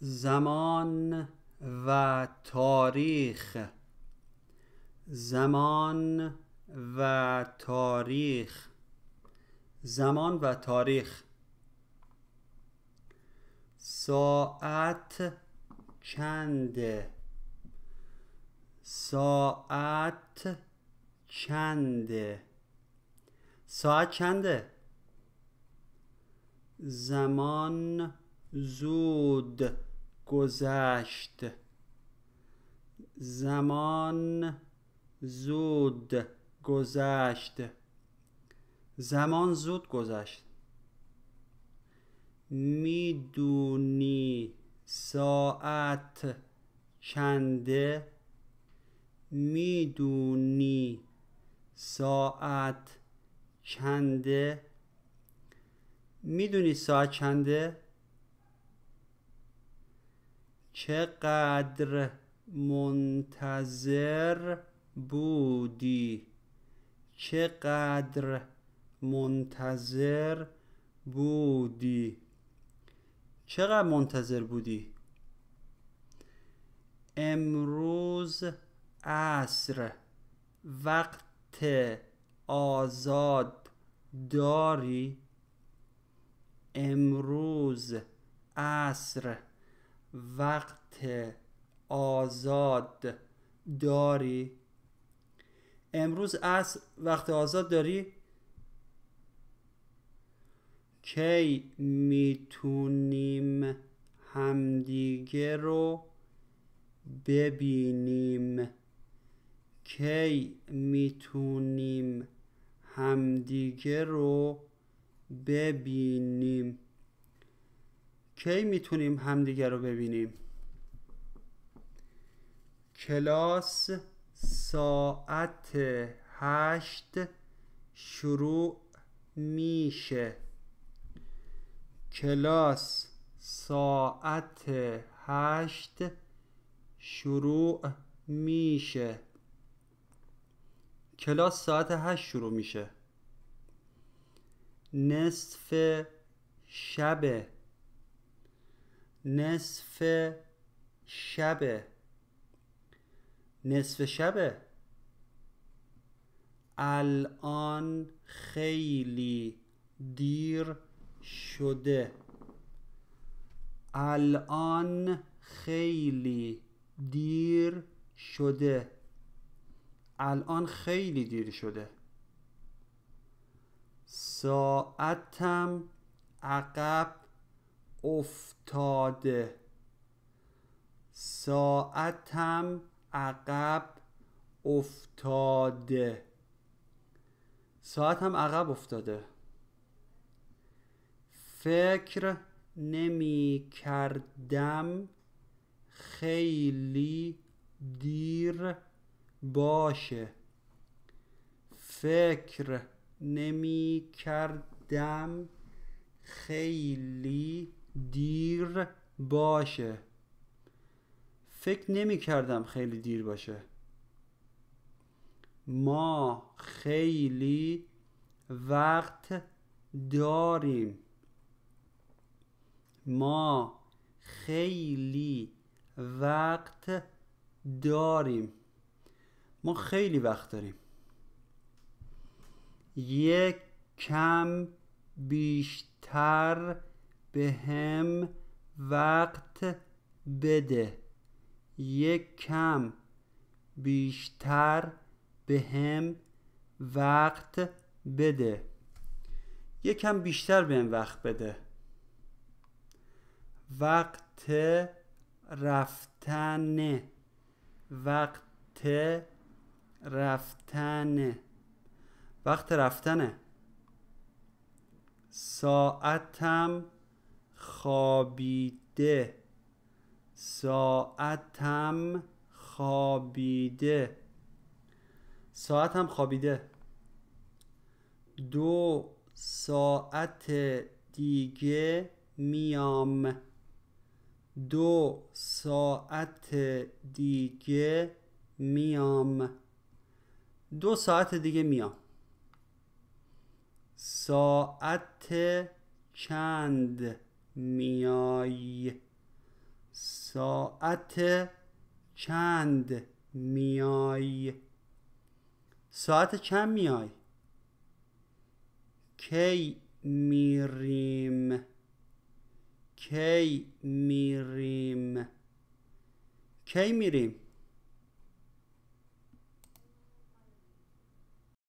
زمان و تاریخ. زمان و تاریخ. زمان و تاریخ. ساعت چنده؟ ساعت چنده؟ ساعت چنده؟ زمان زود گذشت. زمان زود گذشت. زمان زود گذشت. میدونی ساعت چنده؟ میدونی ساعت چنده؟ میدونی ساعت چنده؟ چقدر منتظر بودی؟ چقدر منتظر بودی؟ چقدر منتظر بودی؟ امروز عصر وقت آزاد داری؟ امروز عصر وقت آزاد داری؟ امروز عصر وقت آزاد داری؟ کی میتونیم همدیگه رو ببینیم؟ کی میتونیم همدیگه رو ببینیم؟ کی میتونیم همدیگه رو ببینیم؟ کلاس ساعت 8 شروع میشه. کلاس ساعت 8 شروع میشه. کلاس ساعت 8 شروع میشه. نصف شب. نصف شب. نصف شب. الان خیلی دیر شده. الان خیلی دیر شده. الان خیلی دیر شده. ساعتم عقب افتاده. ساعتم عقب افتاده. ساعتم عقب افتاده. فکر نمی کردم خیلی دیر باشه. فکر نمی کردم خیلی دیر باشه. فکر نمی کردم خیلی دیر باشه. ما خیلی وقت داریم. ما خیلی وقت داریم. ما خیلی وقت داریم. یک کم بیشتر به هم وقت بده. یک کم بیشتر به هم وقت بده. یک کم بیشتر به هم وقت بده. وقت رفتن. وقت رفتن. وقت رفتن. ساعتم خوابیده. ساعتم خوابیده. ساعتم خوابیده. 2 ساعت دیگه میام. 2 ساعت دیگه میام. 2 ساعت دیگه میام. ساعت چند میای؟ ساعت چند میای؟ ساعت چند میای؟ کی میریم؟ کی میریم؟ کی میریم؟